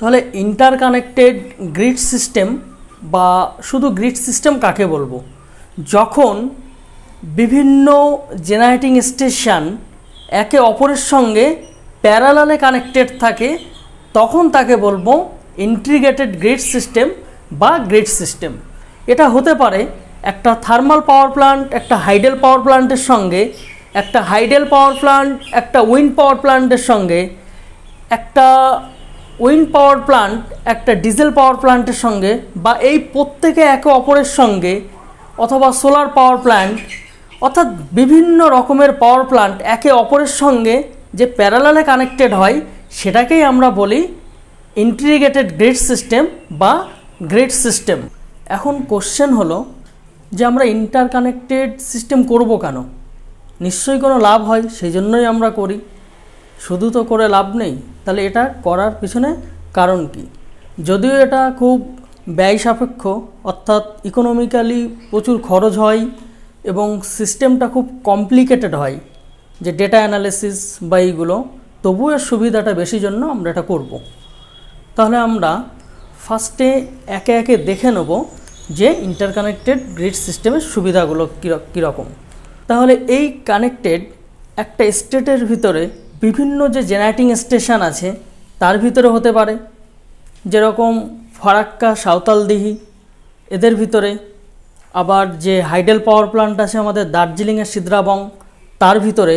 তাহলে interconnected grid system বা শুধু গ্রিড সিস্টেম কাকে বলবো, যখন বিভিন্ন জেনারেটিং স্টেশন একে অপরের সঙ্গে প্যারালালে কানেক্টেড থাকে তখন তাকে বলবো ইন্টিগ্রেটেড গ্রিড সিস্টেম বা গ্রিড সিস্টেম। এটা হতে পারে একটা থার্মাল পাওয়ার প্ল্যান্ট একটা হাইডেল পাওয়ার প্ল্যান্টের সঙ্গে, একটা হাইডেল পাওয়ার প্ল্যান্ট একটা উইন্ড পাওয়ার প্ল্যান্টের সঙ্গে, একটা উইন্ড পাওয়ার প্ল্যান্ট একটা ডিজেল পাওয়ার প্ল্যান্টের সঙ্গে, বা এই প্রত্যেকে একে অপরের সঙ্গে, অথবা সোলার পাওয়ার প্ল্যান্ট, অর্থাৎ বিভিন্ন রকমের পাওয়ার প্ল্যান্ট একে অপরের সঙ্গে যে প্যারালালে কানেক্টেড হয় সেটাকেই আমরা বলি ইন্টিগ্রেটেড গ্রিড সিস্টেম বা গ্রিড সিস্টেম। এখন কোশ্চেন হলো যে আমরা ইন্টারকানেক্টেড সিস্টেম করব কেন? নিশ্চয়ই কোনো লাভ হয় সেই জন্যই আমরা করি, শুধু তো করে লাভ নেই। তাহলে এটা করার পিছনে কারণ কি? যদিও এটা খুব ব্যয় সাপেক্ষ, অর্থাৎ ইকোনমিক্যালি প্রচুর খরচ হয় এবং সিস্টেমটা খুব কমপ্লিকেটেড হয় যে ডেটা অ্যানালিসিস বা এইগুলো, তবুও এর সুবিধাটা বেশি জন্য আমরা এটা করব। তাহলে আমরা ফার্স্টে একে একে দেখে নেব যে ইন্টারকানেক্টেড গ্রিড সিস্টেমের সুবিধাগুলো কীরকম। তাহলে এই কানেক্টেড একটা স্টেটের ভিতরে বিভিন্ন যে জেনারেটিং স্টেশন আছে তার ভিতরে হতে পারে, যেরকম ফারাক্কা সাঁওতালদিহি এদের ভিতরে, আবার যে হাইডেল পাওয়ার প্ল্যান্ট আছে আমাদের দার্জিলিংয়ের সিদ্রাবং তার ভিতরে,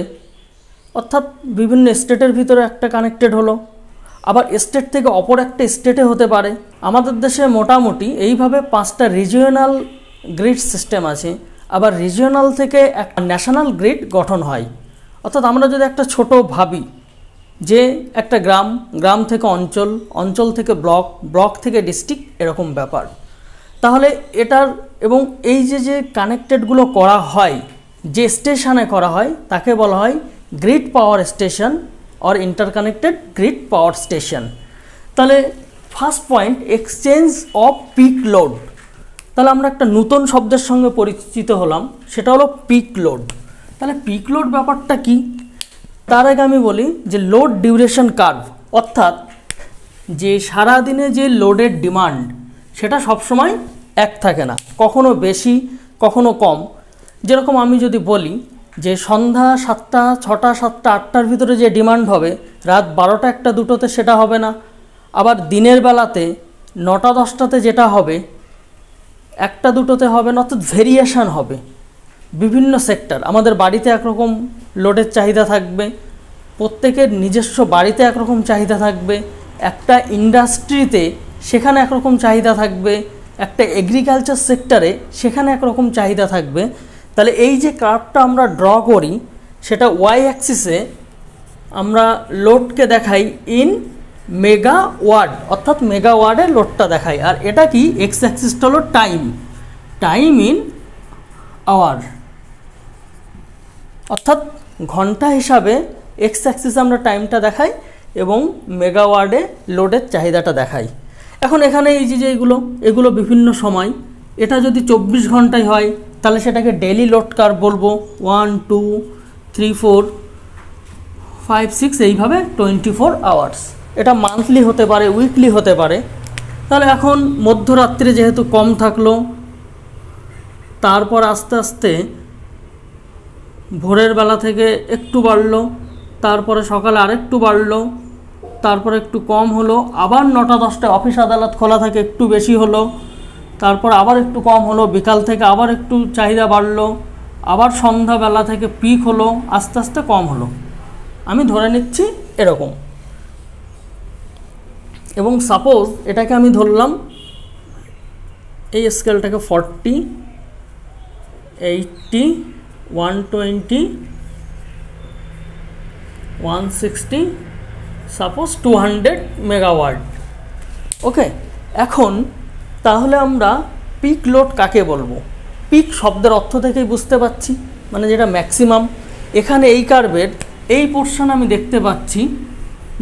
অর্থাৎ বিভিন্ন স্টেটের ভিতরে একটা কানেক্টেড হলো, আবার স্টেট থেকে অপর একটা স্টেটে হতে পারে। আমাদের দেশে মোটামুটি এইভাবে 5টা রিজিওনাল গ্রিড সিস্টেম আছে, আবার রিজিওনাল থেকে একটা ন্যাশনাল গ্রিড গঠন হয়। অর্থাৎ আমরা যদি একটা ছোট ভাবি যে একটা গ্রাম, গ্রাম থেকে অঞ্চল, অঞ্চল থেকে ব্লক, ব্লক থেকে ডিস্ট্রিক্ট, এরকম ব্যাপার। তাহলে এটার এবং এই যে যে কানেক্টেডগুলো করা হয় যে স্টেশনে করা হয় তাকে বলা হয় grid power station or interconnected grid power station. তাহলে first point exchange of peak load. তাহলে আমরা একটা নতুন শব্দের সঙ্গে পরিচিত হলাম, সেটা হলো পিক লোড। তাহলে পিক লোড ব্যাপারটা কি? তার আগে আমি বলি যে লোড ডিউরেশন কার্ভ, অর্থাৎ যে সারাদিনে যে লোডের ডিমান্ড সেটা সবসময় এক থাকে না, কখনো বেশি কখনো কম। যেরকম আমি যদি বলি যে সন্ধ্যা 7টা 6টা 7টা 8টার ভিতরে যে ডিমান্ড হবে রাত 12টা 1টা 2টোতে সেটা হবে না, আবার দিনের বেলাতে 9টা 10টাতে যেটা হবে 1টা 2টোতে হবে না। অর্থাৎ ভেরিয়েশান হবে বিভিন্ন সেক্টর। আমাদের বাড়িতে একরকম লোডের চাহিদা থাকবে, প্রত্যেকের নিজস্ব বাড়িতে একরকম চাহিদা থাকবে, একটা ইন্ডাস্ট্রিতে সেখানে একরকম চাহিদা থাকবে, একটা এগ্রিকালচার সেক্টরে সেখানে একরকম চাহিদা থাকবে। তাহলে এই যে কার্ভটা আমরা ড্র করি সেটা ওয়াই অ্যাক্সিসে আমরা লোডকে দেখাই ইন মেগাওয়াট, অর্থাৎ মেগাওয়াটে লোডটা দেখাই, আর এটা কি এক্স অ্যাক্সিসটা হলো টাইম, টাইম ইন আওয়ার, অর্থাৎ ঘন্টা হিসাবে এক্স অ্যাক্সিসে আমরা টাইমটা দেখাই এবং মেগাওয়াটে লোডের চাহিদাটা দেখাই। এখন এখানে এই যে যেগুলো এগুলো বিভিন্ন সময়, এটা যদি 24 ঘন্টায় হয় তাহলে সেটাকে ডেইলি লোড কার্ভ বলবো। 1 2 3 4 5 6 এইভাবে 24 আওয়ার্স। এটা মান্থলি হতে পারে, উইকলি হতে পারে। তাহলে এখন মধ্যরাত্রে যেহেতু কম থাকলো, তারপর আস্তে আস্তে ভোরের বেলা থেকে একটু বাড়লো, তারপরে সকালে আরেকটু বাড়লো, তারপরে একটু কম হলো, আবার 9টা 10টা অফিস আদালত খোলা থাকে একটু বেশি হলো, তারপর আবার একটু কম হলো, বিকাল থেকে আবার একটু চাহিদা বাড়লো, আবার সন্ধ্যাবেলা থেকে পিক হলো, আস্তে আস্তে কম হলো, আমি ধরে নিচ্ছি এরকম। এবং সাপোজ এটাকে আমি ধরলাম এই স্কেলটাকে 40 80 120 160 সাপোজ 200 মেগাওয়াট। ওকে, এখন তাহলে আমরা পিক লোড কাকে বলবো? পিক শব্দের অর্থ থেকেই বুঝতে পারছি, মানে যেটা ম্যাক্সিমাম। এখানে এই কার্ভের এই পোর্শন আমি দেখতে পাচ্ছি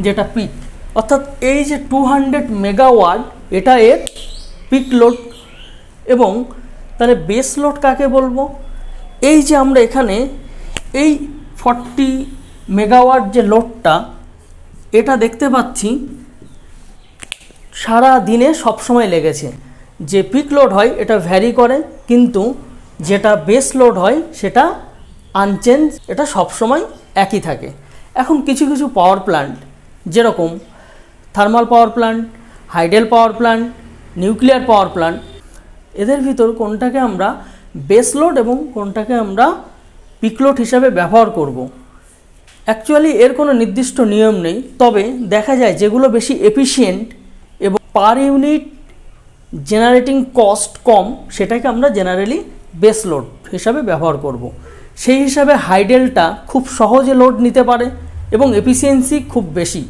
যেটা পিক, অর্থাৎ এই যে 200 মেগাওয়াট এটা এর পিক লোড। এবং তাহলে বেস লোড কাকে বলবো? এই যে আমরা এখানে এই 40 মেগাওয়াট যে লোডটা এটা দেখতে পাচ্ছি, सारा दिन सब समय लेगे जे पिक लोड है ये भ्यारि करे किन्तु जेटा बेस लोड है सेटा आनचेंज ये सब समय एक ही थाके। एखन किछु किछु पावर प्लांट जे रकम thermal power plant hydel power plant nuclear power plant एदेर भितर कोनटाके आमरा बेस लोड एबं कोनटाके आमरा पिक लोड हिसाबे व्यवहार करब एक्चुअली एर कोनो निर्दिष्ट नियम नहीं। तबे देखा जाए जेगुलो बेशी एफिशिएंट एबं पर यूनिट जेनारेटिंग कस्ट कम सेटाके आमरा जेनारेलि बेस लोड हिसाबे व्यवहार करब। सेई हिसाबे हाइडेलटा खूब सहजे लोड निते पारे एबं एफिशिएंसि खूब बेशी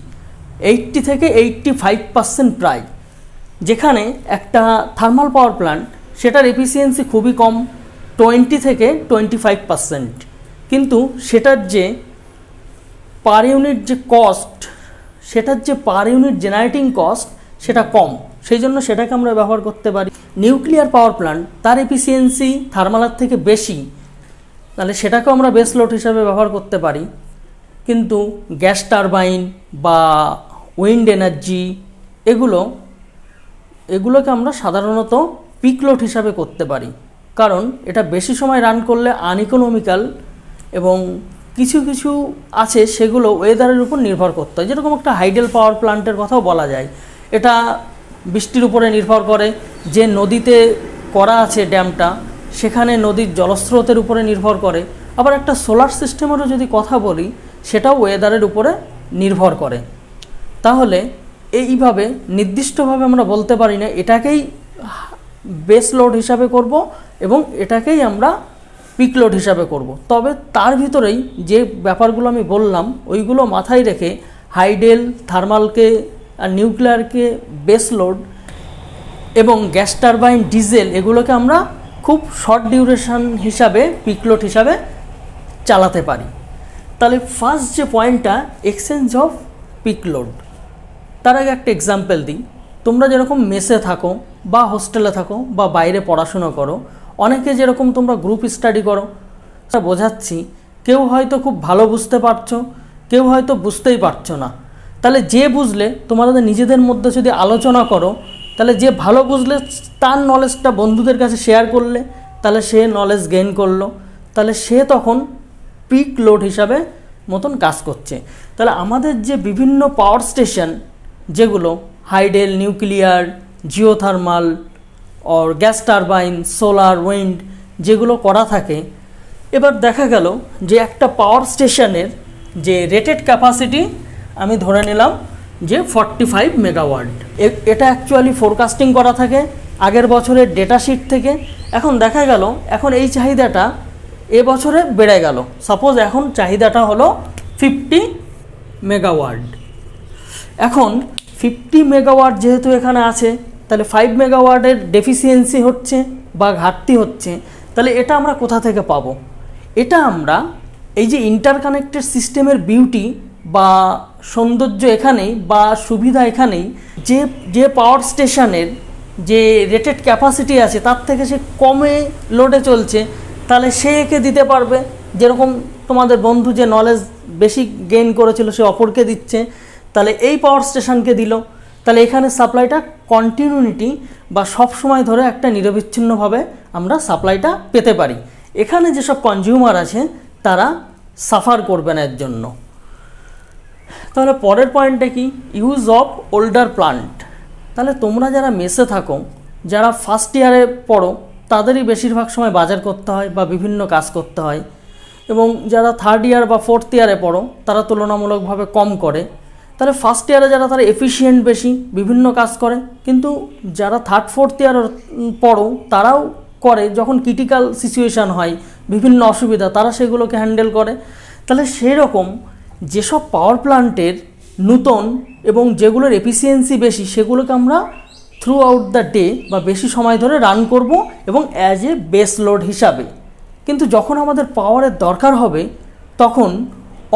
80 थेके 85% प्राय। जेखाने एकटा थार्माल पावर प्लांट सेटार एफिशिएंसि खूबई कम 20 थेके 25% किन्तु सेटार जे पर यूनिट जे कस्ट सेटार जे पर यूनिट जेनारेटिंग कस्ट सेटा कम सेई जोन्नो सेटाके आमरा व्यवहार करते पारी। निउक्लियार पावर प्लांट तार एफिशिएंसि थार्मालार थेके बेशी ताहले सेटाके आमरा बेस लोड हिसाबे व्यवहार करते पारी किन्तु गैस टारबाइन बा उइंड एनार्जी एगुलोके आमरा साधारणत पिक लोड हिसाबे करते पारी कारण एटा बेशी समय रान करले आनइकोनमिकल एबं किछु किछु आछे सेगुलो वेदारेर उपर निर्भर करते जेरकम एकटा हाइडल पावर प्लांटेर कोथाओ बला जाय एटा बिस्टिर उपरे निर्भर करे जे नदीते करा आछे डैमटा सेखाने नदीर जलस्रोतेर उपरे निर्भर करे आबार एकटा सोलार सिस्टेमेरो जोदि कथा बोली सेटाओ वेदारेर उपरे निर्भर करे। ताहले एइभाबे निर्दिष्टभाबे आमरा बोलते पारि ना एटाकेई बेस लोड हिसाबे करब एबं एटाकेई आमरा पिक लोड हिसाबे करब। तबे तार भितरेई जे ब्यापारगुलो आमि बोललाम ओइगुलो माथाय रेखे हाइडेल थार्मालके और निउक्लियार के बेस लोड एवं गैस टारबाइन डिजेल एगुलोके आमरा खूब शर्ट डिउरेशन हिसाबे पिक लोड हिसाबे चालाते पारी। ताहले फार्स्ट जो पॉइंटटा एक्सचेंज अफ पिक लोड तार आगे एक एग्जाम्पल दी। तोमरा जेरकम मेसे थाको बा होस्टेले थाको बा बाइरे पढ़ाशोना करो अनेके जेरकम तोमरा ग्रुप स्टाडी करो बोझाच्छि केउ हयतो खूब भालो बुझते पारछो केउ हयतो बुझतेई पारछो ना তাহলে যে বুঝলে তোমাদের নিজেদের মধ্যে যদি আলোচনা করো তাহলে যে ভালো বুঝলে তার নলেজটা বন্ধুদের কাছে শেয়ার করলে তাহলে সে নলেজ গেইন করলো তাহলে সে তখন পিক লোড হিসাবে মতন কাজ করছে। তাহলে আমাদের যে বিভিন্ন পাওয়ার স্টেশন যেগুলো হাইডেল নিউক্লিয়ার জিওথার্মাল আর গ্যাস টারবাইন সোলার উইন্ড যেগুলো করা থাকে এবার দেখা গেল যে একটা পাওয়ার স্টেশনের যে রেটেড ক্যাপাসিটি आमी धरे निलाम जे 45 मेगावाट एटा एक्चुअली फोरकास्टिंग करा थाके आगेर बछरेर डेटा शीट थेके। एखन देखा गेल एखन एई चाहिदाटा ए बछरे बेड़े गेल सपोज एखन चाहिदाटा हलो 50 मेगावाट। एखन 50 मेगावाट जेहेतु एखाने आछे ताहले 5 मेगावाटेर डेफिसियेंसि होच्छे बा घाटति होच्छे ताहले एटा आमरा कोथा थेके पाबो। एटा आमरा एई जे इंटरकानेक्टेड सिस्टेमेर बिउटी বা সৌন্দর্য এখানেই বা সুবিধা এখানেই যে যে পাওয়ার স্টেশনের যে রেটেড ক্যাপাসিটি আছে তার থেকে সে কমে লোডে চলছে তাহলে সে একে দিতে পারবে যেরকম তোমাদের বন্ধু যে নলেজ বেশি গেইন করেছিল সে অপরকে দিচ্ছে তাহলে এই পাওয়ার স্টেশনকে দিল তাহলে এখানে সাপ্লাইটা কন্টিনিউটি বা সব সময় ধরে একটা নিরবিচ্ছিন্নভাবে আমরা সাপ্লাইটা পেতে পারি। এখানে যেসব কনজিউমার আছে তারা সাফার করবে না এর জন্য। তাহলে পরের পয়েন্টটা কি ইউজ অফ ওল্ডার প্লান্ট। তাহলে তোমরা যারা মেসে থাকো যারা ফার্স্ট ইয়ারে পড়ো তাদেরই বেশিরভাগ সময় বাজার করতে হয় বা বিভিন্ন কাজ করতে হয় এবং যারা থার্ড ইয়ার বা ফোর্থ ইয়ারে পড়ো তারা তুলনামূলকভাবে কম করে। তাহলে ফার্স্ট ইয়ারে যারা তারা এফিশিয়েন্ট বেশি বিভিন্ন কাজ করে কিন্তু যারা থার্ড ফোর্থ ইয়ার পড়ো তারাও করে যখন ক্রিটিক্যাল সিচুয়েশান হয় বিভিন্ন অসুবিধা তারা সেগুলোকে হ্যান্ডেল করে। তাহলে সেই রকম যেসব পাওয়ার প্লান্টের নতুন এবং যেগুলোর এফিসিয়েন্সি বেশি সেগুলোকে আমরা থ্রু আউট দ্য ডে বা বেশি সময় ধরে রান করব এবং অ্যাজ এ বেস লোড হিসাবে। কিন্তু যখন আমাদের পাওয়ারের দরকার হবে তখন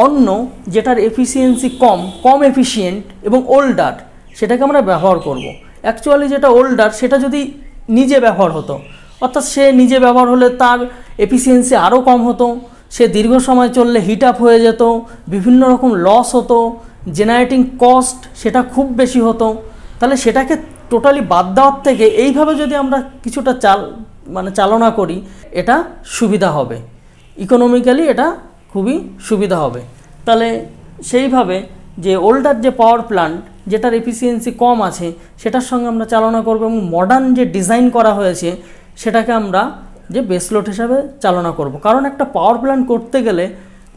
অন্য যেটার এফিসিয়েন্সি কম এফিশিয়েন্ট এবং ওল্ডার সেটাকে আমরা ব্যবহার করব। অ্যাকচুয়ালি যেটা ওল্ডার সেটা যদি নিজে ব্যবহার হতো অর্থাৎ সে নিজে ব্যবহার হলে তার এফিসিয়েন্সি আরও কম হতো से दीर्घ समय चलले हिट आप हो जेत विभिन्न रकम लस हतो जेनारेटिंग कस्ट सेटा खूब बेशी हतो তাহলে সেটাকে টোটালি বাদ দেওয়ার থেকে এইভাবে যদি আমরা কিছুটা চালনা করি এটা সুবিধা হবে, ইকোনমিক্যালি এটা খুবই সুবিধা হবে। তাহলে সেইভাবে যে ওল্ডার যে পাওয়ার প্ল্যান্ট যেটার এফিসিয়েন্সি কম আছে সেটার সঙ্গে আমরা চালনা করব এবং মডার্ন যে ডিজাইন করা হয়েছে সেটাকে আমরা যে বেসলোড হিসাবে চালনা করব। কারণ একটা পাওয়ার প্ল্যান্ট করতে গেলে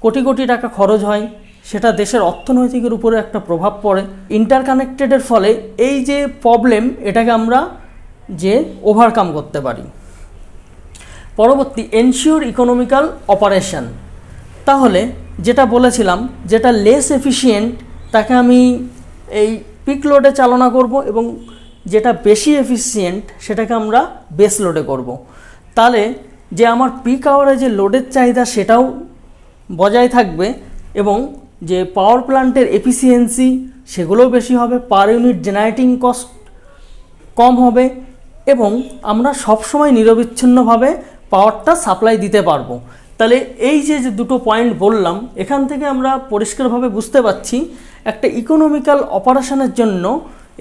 কোটি কোটি টাকা খরচ হয়, সেটা দেশের অর্থনৈতিকের উপরে একটা প্রভাব পড়ে। ইন্টারকানেক্টেডের ফলে এই যে প্রবলেম এটাকে আমরা যে ওভারকাম করতে পারি। পরবর্তী এনশিওর ইকোনমিক্যাল অপারেশন, তাহলে যেটা বলেছিলাম যেটা লেস এফিশিয়েন্ট তাকে আমি এই পিক লোডে চালনা করব এবং যেটা বেশি এফিশিয়েন্ট সেটাকে আমরা বেস লোডে করব। তাহলে যে আমার পিক আওয়ারে যে লোডের চাহিদা সেটাও বজায় থাকবে এবং যে পাওয়ার প্ল্যান্টের এফিসিয়েন্সি সেগুলোও বেশি হবে, পার ইউনিট জেনারেটিং কস্ট কম হবে এবং আমরা সবসময় নিরবিচ্ছিন্নভাবে পাওয়ারটা সাপ্লাই দিতে পারবো। তাহলে এই যে যে দুটো পয়েন্ট বললাম এখান থেকে আমরা পরিষ্কারভাবে বুঝতে পারছি একটা ইকোনমিক্যাল অপারেশনের জন্য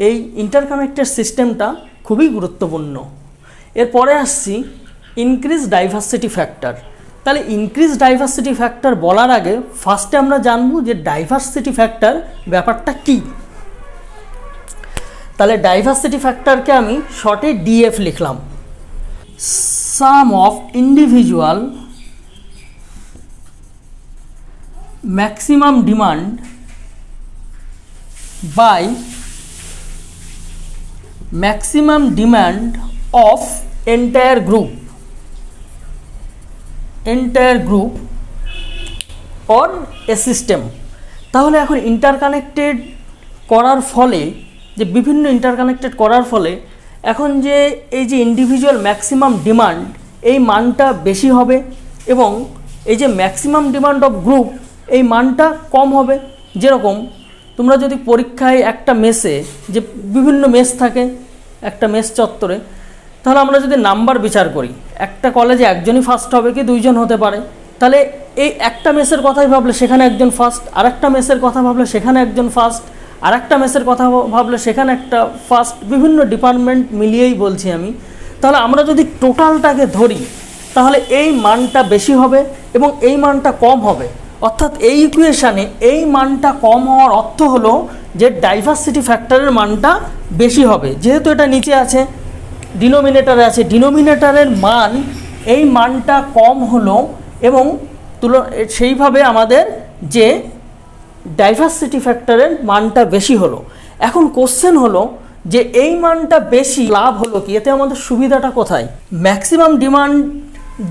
এই ইন্টারকানেক্টেড সিস্টেমটা খুবই গুরুত্বপূর্ণ। এরপরে আসছি ইনক্রিজ ডাইভার্সিটি ফ্যাক্টর। তাহলে ইনক্রিজ ডাইভার্সিটি ফ্যাক্টর বলার আগে ফার্স্টে আমরা জানব যে ডাইভার্সিটি ফ্যাক্টর ব্যাপারটা কি। তাহলে ডাইভার্সিটি ফ্যাক্টরকে আমি শর্টে ডিএফ লিখলাম, sum of individual maximum demand by maximum demand of entire group or a system। তাহলে এখন ইন্টারকানেক্টেড করার ফলে যে বিভিন্ন ইন্টারকানেক্টেড করার ফলে এখন যে এই যে ইন্ডিভিজুয়াল ম্যাক্সিমাম ডিমান্ড এই মানটা বেশি হবে এবং এই যে ম্যাক্সিমাম ডিমান্ড অফ গ্রুপ এই মানটা কম হবে। যেরকম তোমরা যদি পরীক্ষায় একটা মেসে যে বিভিন্ন মেস থাকে একটা মেস চত্বরে, তাহলে আমরা যদি নাম্বার বিচার করি একটা কলেজে একজনই ফার্স্ট হবে কি দুইজন হতে পারে, তাহলে এই একটা মেসের কথাই ভাবলে সেখানে একজন ফার্স্ট, আর একটা মেসের কথা ভাবলে সেখানে একজন ফার্স্ট, আর একটা মেসের কথা ভাবলে সেখানে একটা ফার্স্ট, বিভিন্ন ডিপার্টমেন্ট মিলিয়েই বলছি আমি। তাহলে আমরা যদি টোটালটাকে ধরি তাহলে এই মানটা বেশি হবে এবং এই মানটা কম হবে। অর্থাৎ এই ইকুয়েশানে এই মানটা কম হওয়ার অর্থ হলো যে ডাইভার্সিটি ফ্যাক্টরের মানটা বেশি হবে, যেহেতু এটা নিচে আছে ডিনোমিনেটারে আছে, ডিনোমিনেটারের মান এই মানটা কম হলো এবং সেইভাবে আমাদের যে ডাইভার্সিটি ফ্যাক্টরের মানটা বেশি হলো। এখন কোশ্চেন হলো যে এই মানটা বেশি লাভ হলো কি, এতে আমাদের সুবিধাটা কোথায়? ম্যাক্সিমাম ডিমান্ড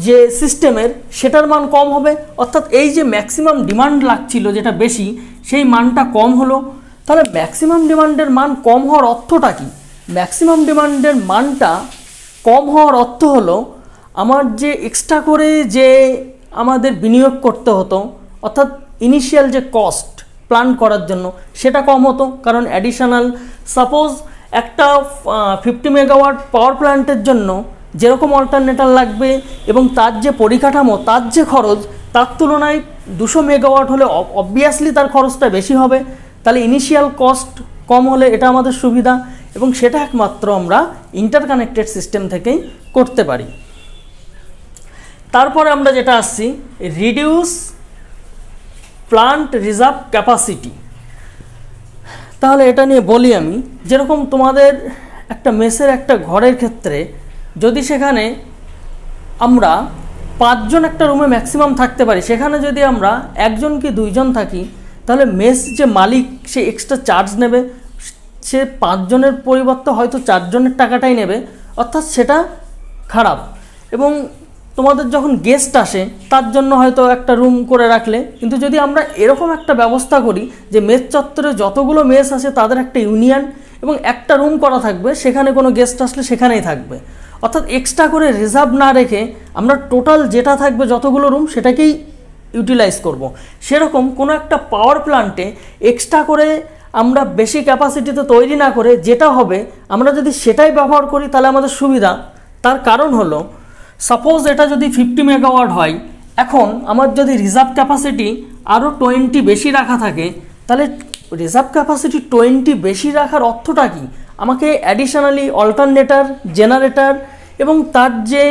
যে সিস্টেমের সেটার মান কম হবে, অর্থাৎ এই যে ম্যাক্সিমাম ডিমান্ড লাগছিল যেটা বেশি সেই মানটা কম হলো। তাহলে ম্যাক্সিমাম ডিমান্ডের মান কম হওয়ার অর্থটা কি? ম্যাক্সিমাম ডিমান্ডের মানটা কম হওয়ার অর্থ হলো আমার যে এক্সট্রা করে যে আমাদের বিনিয়োগ করতে হতো অর্থাৎ ইনিশিয়াল যে কস্ট প্ল্যান করার জন্য সেটা কম হতো, কারণ অ্যাডিশনাল সাপোজ একটা 50 মেগাওয়াট পাওয়ার প্ল্যান্টের জন্য যেরকম অল্টারনেটার লাগবে এবং তার যে পরিকাঠামো তার যে খরচ তার তুলনায় 200 মেগাওয়াট হলে অবভিয়াসলি তার খরচটা বেশি হবে। তাহলে ইনিশিয়াল কস্ট কম হলে এটা আমাদের সুবিধা এবং সেটা একমাত্র আমরা ইন্টারকানেক্টেড সিস্টেম থেকেই করতে পারি। তারপরে আমরা যেটা আসছি রিডিউস প্লান্ট রিজার্ভ ক্যাপাসিটি। তাহলে এটা নিয়ে বলি আমি, যেরকম তোমাদের একটা মেসের একটা ঘরের ক্ষেত্রে যদি সেখানে আমরা 5জন একটা রুমে ম্যাক্সিমাম থাকতে পারি, সেখানে যদি আমরা একজন কি দুইজন থাকি তাহলে মেস যে মালিক সে এক্সট্রা চার্জ নেবে, সে 5জনের পরিবর্তে হয়তো 4জনের টাকাটাই নেবে, অর্থাৎ সেটা খারাপ। এবং তোমাদের যখন গেস্ট আসে তার জন্য হয়তো একটা রুম করে রাখলে, কিন্তু যদি আমরা এরকম একটা ব্যবস্থা করি যে মেস চত্বরে যতগুলো মেস আছে তাদের একটা ইউনিয়ন এবং একটা রুম করা থাকবে, সেখানে কোনো গেস্ট আসলে সেখানেই থাকবে, অর্থাৎ এক্সট্রা করে রিজার্ভ না রেখে আমরা টোটাল যেটা থাকবে যতগুলো রুম সেটাকেই ইউটিলাইজ করব। সেরকম কোনো একটা পাওয়ার প্ল্যান্টে এক্সট্রা করে আমরা বেশি ক্যাপাসিটিতে তৈরি না করে যেটা হবে আমরা যদি সেটাই ব্যবহার করি তাহলে আমাদের সুবিধা। তার কারণ হলো সাপোজ এটা যদি 50 মেগাওয়াট হয়, এখন আমার যদি রিজার্ভ ক্যাপাসিটি আরও 20 বেশি রাখা থাকে, তাহলে রিজার্ভ ক্যাপাসিটি 20 বেশি রাখার অর্থটা কি? আমাকে অ্যাডিশনালি অল্টারনেটর জেনারেটর এবং তার যে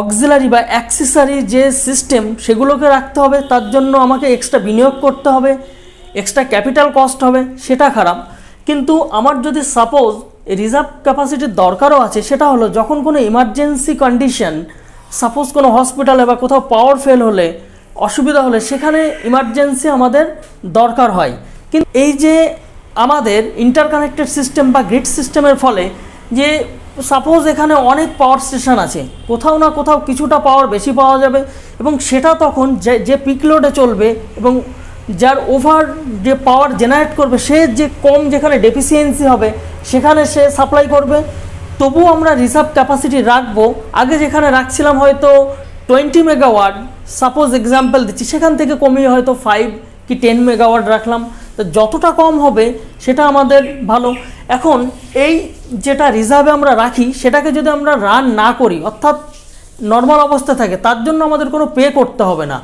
অক্সিলারি বা অ্যাক্সেসরি যে সিস্টেম সেগুলোকে রাখতে হবে, তার জন্য আমাকে এক্সট্রা বিনিয়োগ করতে হবে, এক্সট্রা ক্যাপিটাল কস্ট হবে, সেটা খারাপ। কিন্তু আমার যদি সাপোজ রিজার্ভ ক্যাপাসিটির দরকারও আছে, সেটা হলো যখন কোনো ইমার্জেন্সি কন্ডিশন, সাপোজ কোনো হসপিটালে বা কোথাও পাওয়ার ফেল হলে অসুবিধা হলে সেখানে ইমার্জেন্সি আমাদের দরকার হয়। কিন্তু এই যে আমাদের ইন্টারকানেক্টেড সিস্টেম বা গ্রিড সিস্টেমের ফলে যে সাপোজ এখানে অনেক পাওয়ার স্টেশন আছে, কোথাও না কোথাও কিছুটা পাওয়ার বেশি পাওয়া যাবে এবং সেটা তখন যে পিক লোডে চলবে এবং যার ওভার যে পাওয়ার জেনারেট করবে সে যে কম যেখানে ডেফিসিয়েন্সি হবে সেখানে সে সাপ্লাই করবে। তবু আমরা রিজার্ভ ক্যাপাসিটি রাখবো। আগে যেখানে রাখছিলাম হয়তো 20 মেগাওয়াট, সাপোজ এক্সাম্পল দিচ্ছি, সেখান থেকে কমিয়ে হয়তো 5 কি 10 মেগাওয়াট রাখলাম। তো যতটা কম হবে সেটা আমাদের ভালো। এখন এই যেটা রিজার্ভে আমরা রাখি সেটাকে যদি আমরা রান না করি, অর্থাৎ নর্মাল অবস্থায় থাকে, তার জন্য আমাদের কোনো পে করতে হবে না,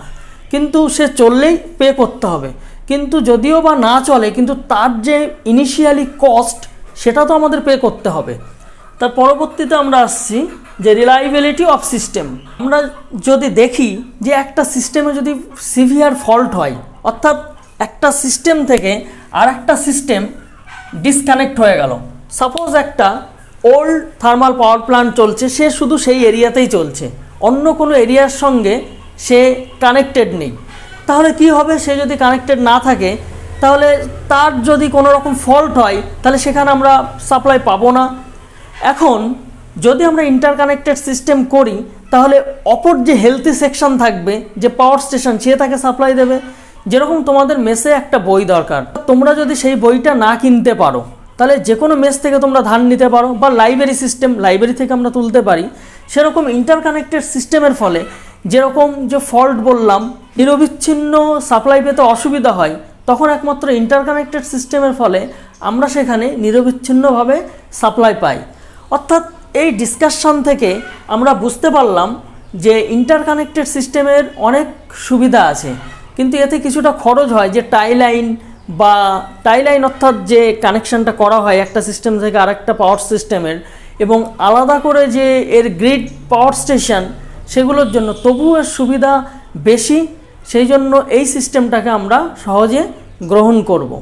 কিন্তু সে চললেই পে করতে হবে। কিন্তু যদিও বা না চলে, কিন্তু তার যে ইনিশিয়ালি কস্ট সেটা তো আমাদের পে করতে হবে। তার পরবর্তীতে আমরা আসছি যে রিলায়েবিলিটি অফ সিস্টেম। আমরা যদি দেখি যে একটা সিস্টেমে যদি সিভিয়ার ফল্ট হয়, অর্থাৎ একটা সিস্টেম থেকে আর একটা সিস্টেম ডিসকানেক্ট হয়ে গেল, সাপোজ একটা ওল্ড থার্মাল পাওয়ার প্ল্যান্ট চলছে, সে শুধু সেই এরিয়াতেই চলছে, অন্য কোনো এরিয়ার সঙ্গে সে কানেক্টেড নেই, তাহলে কি হবে? সে যদি কানেক্টেড না থাকে তাহলে তার যদি কোনো রকম ফল্ট হয় তাহলে সেখানে আমরা সাপ্লাই পাবো না। এখন যদি আমরা ইন্টারকানেক্টেড সিস্টেম করি তাহলে অপর যে হেলদি সেকশন থাকবে, যে পাওয়ার স্টেশন, সে তাকে সাপ্লাই দেবে। যেরকম তোমাদের মেসে একটা বই দরকার, তোমরা যদি সেই বইটা না কিনতে পারো তাহলে যে কোনো মেস থেকে তোমরা ধার নিতে পারো, বা লাইব্রেরি সিস্টেম, লাইব্রেরি থেকে আমরা তুলতে পারি। সেরকম ইন্টারকানেক্টেড সিস্টেমের ফলে যেরকম যে ফল্ট বললাম, নিরবিচ্ছিন্ন সাপ্লাই পেতে অসুবিধা হয়, তখন একমাত্র ইন্টারকানেক্টেড সিস্টেমের ফলে আমরা সেখানে নিরবিচ্ছিন্নভাবে সাপ্লাই পাই। অর্থাৎ এই ডিসকাশন থেকে আমরা বুঝতে পারলাম যে ইন্টারকানেক্টেড সিস্টেমের অনেক সুবিধা আছে, কিন্তু এতে কিছুটা খরচ হয়। যে টাইলাইন অর্থাৎ যে কানেকশানটা করা হয় একটা সিস্টেম থেকে আরেকটা পাওয়ার সিস্টেমের, এবং আলাদা করে যে এর গ্রিড পাওয়ার স্টেশন, সেগুলোর জন্য তবুও এর সুবিধা বেশি, সেই জন্য এই সিস্টেমটাকে আমরা সহজে গ্রহণ করব।